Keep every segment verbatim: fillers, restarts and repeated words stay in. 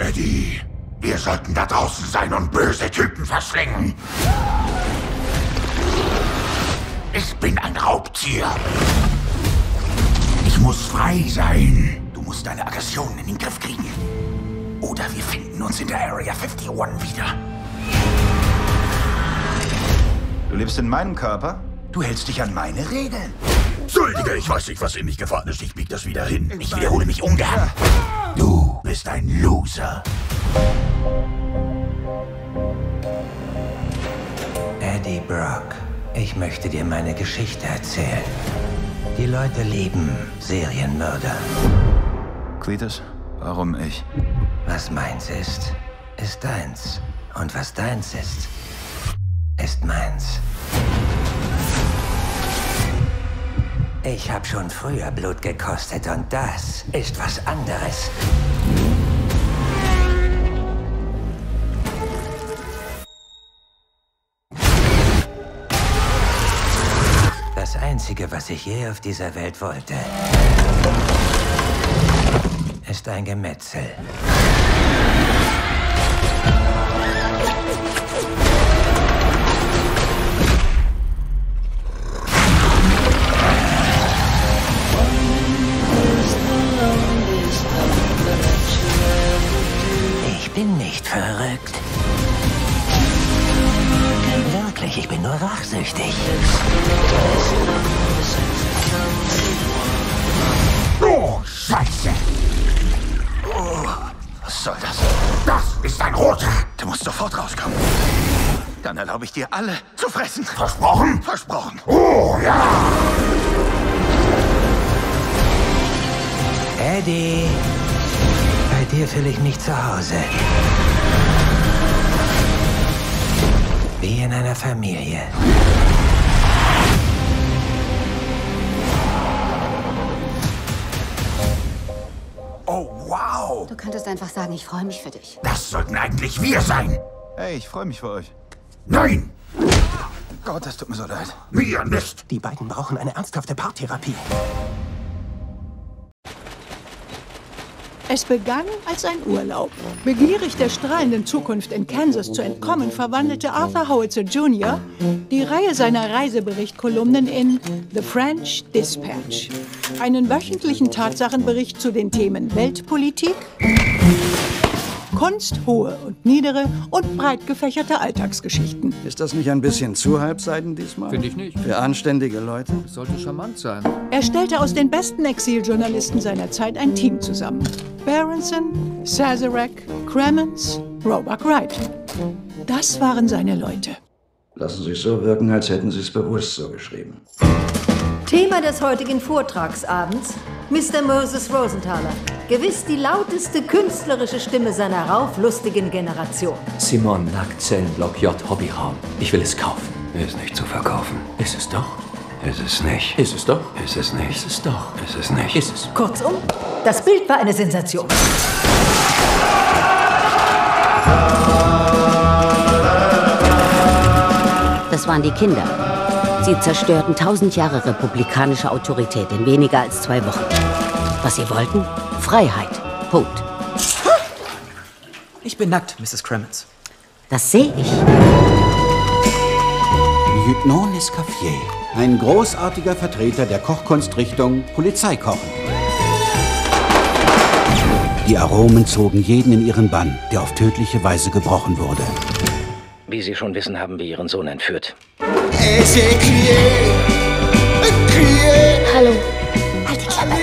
Eddie, wir sollten da draußen sein und böse Typen verschlingen. Ich bin ein Raubtier. Ich muss frei sein. Du musst deine Aggressionen in den Griff kriegen. Oder wir finden uns in der Area einundfünfzig wieder. Du lebst in meinem Körper? Du hältst dich an meine Regeln. Entschuldige, ich weiß nicht, was in mich gefahren ist. Ich bieg das wieder hin. Ich wiederhole mich ungern. Du bist ein Loser. Eddie Brock, ich möchte dir meine Geschichte erzählen. Die Leute lieben Serienmörder. Cletus, warum ich? Was meins ist, ist deins. Und was deins ist, ist meins. Ich habe schon früher Blut gekostet und das ist was anderes. Das Einzige, was ich je auf dieser Welt wollte, ist ein Gemetzel. Ich bin nicht verrückt. Wirklich, ich bin nur rachsüchtig. Oh, Scheiße! Oh, was soll das? Das ist ein Roter! Du musst sofort rauskommen. Dann erlaube ich dir alle zu fressen. Versprochen? Versprochen. Oh, ja! Eddie! Bei dir fühle ich mich zu Hause. Wie in einer Familie. Oh, wow! Du könntest einfach sagen, ich freue mich für dich. Das sollten eigentlich wir sein! Hey, ich freue mich für euch. Nein! Gott, das tut mir so leid. Mir nicht! Die beiden brauchen eine ernsthafte Paartherapie. Es begann als ein Urlaub. Begierig der strahlenden Zukunft in Kansas zu entkommen, verwandelte Arthur Howitzer Junior die Reihe seiner Reiseberichtkolumnen in The French Dispatch. Einen wöchentlichen Tatsachenbericht zu den Themen Weltpolitik, Kunst, hohe und niedere und breit gefächerte Alltagsgeschichten. Ist das nicht ein bisschen zu halbseiden diesmal? Finde ich nicht. Für anständige Leute. Das sollte charmant sein. Er stellte aus den besten Exiljournalisten seiner Zeit ein Team zusammen. Berenson, Sazerac, Cremons, Roebuck-Wright. Das waren seine Leute. Lassen Sie es so wirken, als hätten Sie es bewusst so geschrieben. Thema des heutigen Vortragsabends, Mister Moses Rosenthaler. Gewiss die lauteste künstlerische Stimme seiner rauflustigen Generation. Simon Lack, Zellenblock J, Hobbyraum. Ich will es kaufen. Ist nicht zu verkaufen. Ist es doch? Ist es nicht. Ist es doch? Ist es nicht. Ist es doch? Ist es nicht. Ist es. Kurzum, das Bild war eine Sensation. Das waren die Kinder. Sie zerstörten tausend Jahre republikanische Autorität in weniger als zwei Wochen. Was sie wollten? Freiheit. Punkt. Ich bin nackt, Misses Cremons. Das sehe ich. Lieutenant Lescaffier, ein großartiger Vertreter der Kochkunstrichtung Polizeikochen. Die Aromen zogen jeden in ihren Bann, der auf tödliche Weise gebrochen wurde. Wie Sie schon wissen, haben wir Ihren Sohn entführt. Hallo. Halt die Klappe.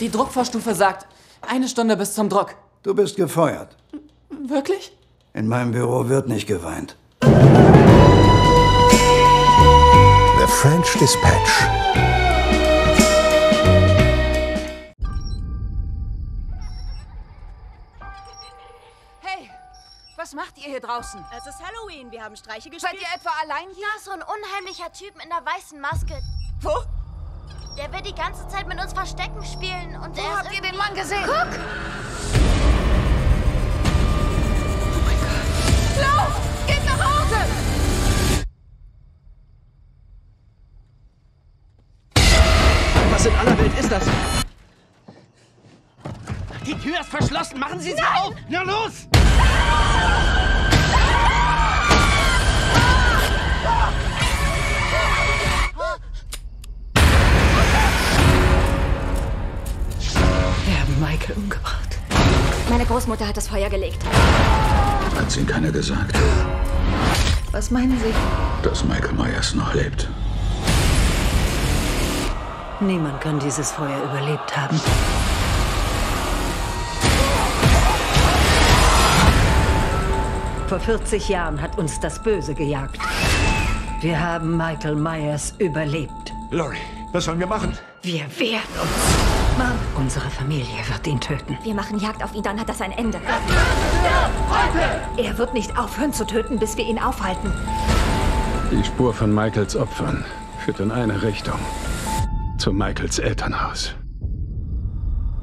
Die Druckvorstufe sagt, eine Stunde bis zum Druck. Du bist gefeuert. Wirklich? In meinem Büro wird nicht geweint. The French Dispatch. Hey, was macht ihr hier draußen? Es ist Halloween, wir haben Streiche gespielt. Seid ihr etwa allein hier? Da ist so ein unheimlicher Typ in der weißen Maske. Wo? Der will die ganze Zeit mit uns Verstecken spielen und der. Wo habt ihr den Mann gesehen? Guck! Oh mein Gott! Lauf! Geht nach Hause! Was in aller Welt ist das? Die Tür ist verschlossen, machen Sie sie auf! Na los! Wir haben Michael umgebracht. Meine Großmutter hat das Feuer gelegt. Hat's Ihnen keiner gesagt? Was meinen Sie? Dass Michael Myers noch lebt. Niemand kann dieses Feuer überlebt haben. Vor vierzig Jahren hat uns das Böse gejagt. Wir haben Michael Myers überlebt. Laurie, was sollen wir machen? Wir wehren uns. Mom, unsere Familie wird ihn töten. Wir machen Jagd auf ihn, dann hat das ein Ende. Das machen wir heute! Er wird nicht aufhören zu töten, bis wir ihn aufhalten. Die Spur von Michaels Opfern führt in eine Richtung. Zu Michaels Elternhaus.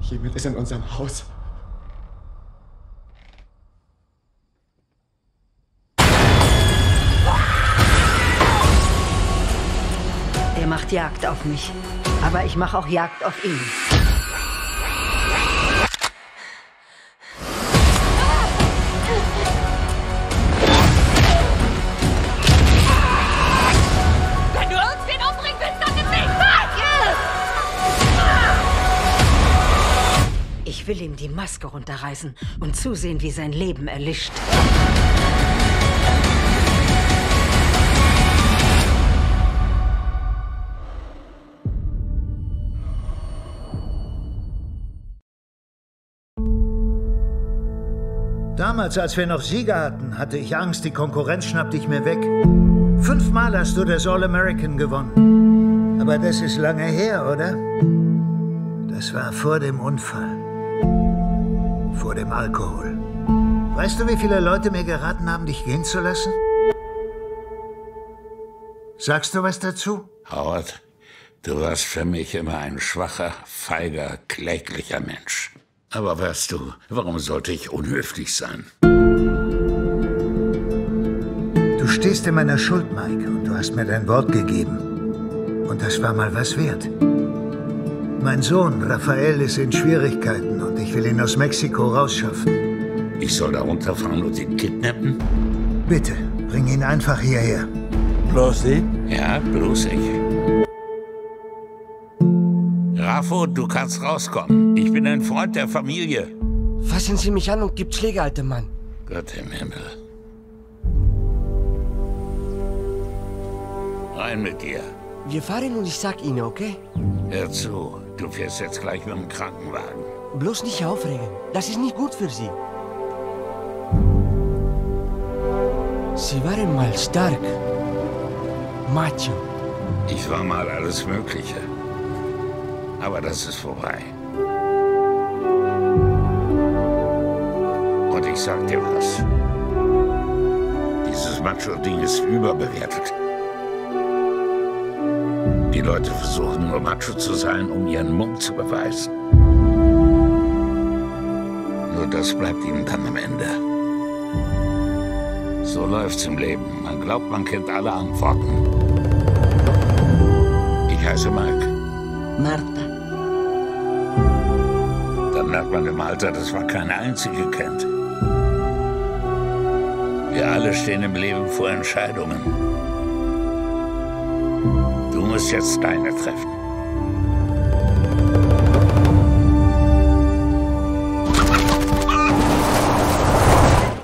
Jemand ist in unserem Haus. Macht Jagd auf mich, aber ich mache auch Jagd auf ihn. Wenn du uns den umbringen willst, dann nimm mich weg! Ich will ihm die Maske runterreißen und zusehen, wie sein Leben erlischt. Damals, als wir noch Sieger hatten, hatte ich Angst, die Konkurrenz schnappt dich mir weg. Fünfmal hast du das All-American gewonnen. Aber das ist lange her, oder? Das war vor dem Unfall. Vor dem Alkohol. Weißt du, wie viele Leute mir geraten haben, dich gehen zu lassen? Sagst du was dazu? Howard, du warst für mich immer ein schwacher, feiger, kläglicher Mensch. Aber weißt du, warum sollte ich unhöflich sein? Du stehst in meiner Schuld, Mike, und du hast mir dein Wort gegeben. Und das war mal was wert. Mein Sohn, Raphael, ist in Schwierigkeiten und ich will ihn aus Mexiko rausschaffen. Ich soll da runterfahren und ihn kidnappen? Bitte, bring ihn einfach hierher. Bloß Sie? Ja, bloß ich. Rafo, du kannst rauskommen. Ich bin ein Freund der Familie. Fassen Sie mich an und gibt Schläge, alter Mann. Gott im Himmel. Rein mit dir. Wir fahren und ich sag Ihnen, okay? Hör zu, du fährst jetzt gleich mit dem Krankenwagen. Bloß nicht aufregen. Das ist nicht gut für Sie. Sie waren mal stark. Macho. Ich war mal alles Mögliche. Aber das ist vorbei. Und ich sag dir was. Dieses Macho-Ding ist überbewertet. Die Leute versuchen nur Macho zu sein, um ihren Mumm zu beweisen. Nur das bleibt ihnen dann am Ende. So läuft's im Leben. Man glaubt, man kennt alle Antworten. Ich heiße Mike. Martha. Dann merkt man im Alter, dass man keine einzige kennt. Wir alle stehen im Leben vor Entscheidungen. Du musst jetzt deine treffen.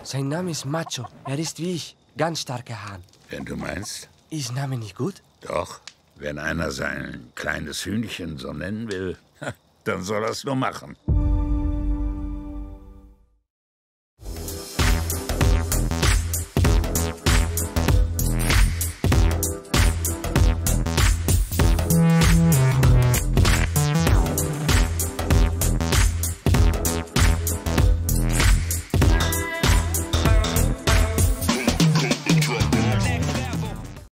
Sein Name ist Macho. Er ist wie ich. Ganz starker Hahn. Wenn du meinst? Ist Name nicht gut? Doch. Wenn einer sein kleines Hühnchen so nennen will, dann soll er es nur machen.